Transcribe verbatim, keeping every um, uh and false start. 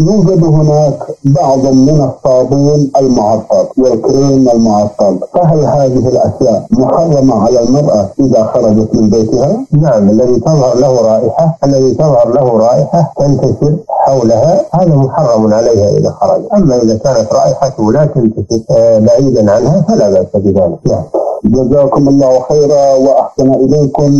يوجد هناك بعض من الصابون المعطر والكريم المعطر، فهل هذه الأشياء محرمة على المرأة إذا خرجت من بيتها؟ نعم، الذي تظهر له رائحة الذي تظهر له رائحة تنتشر حولها هذا محرم عليها إذا خرجت، أما إذا كانت رائحته لا تنتشر بعيدا عنها فلا بأس بذلك. نعم. جزاكم الله خيرا وأحسن إليكم.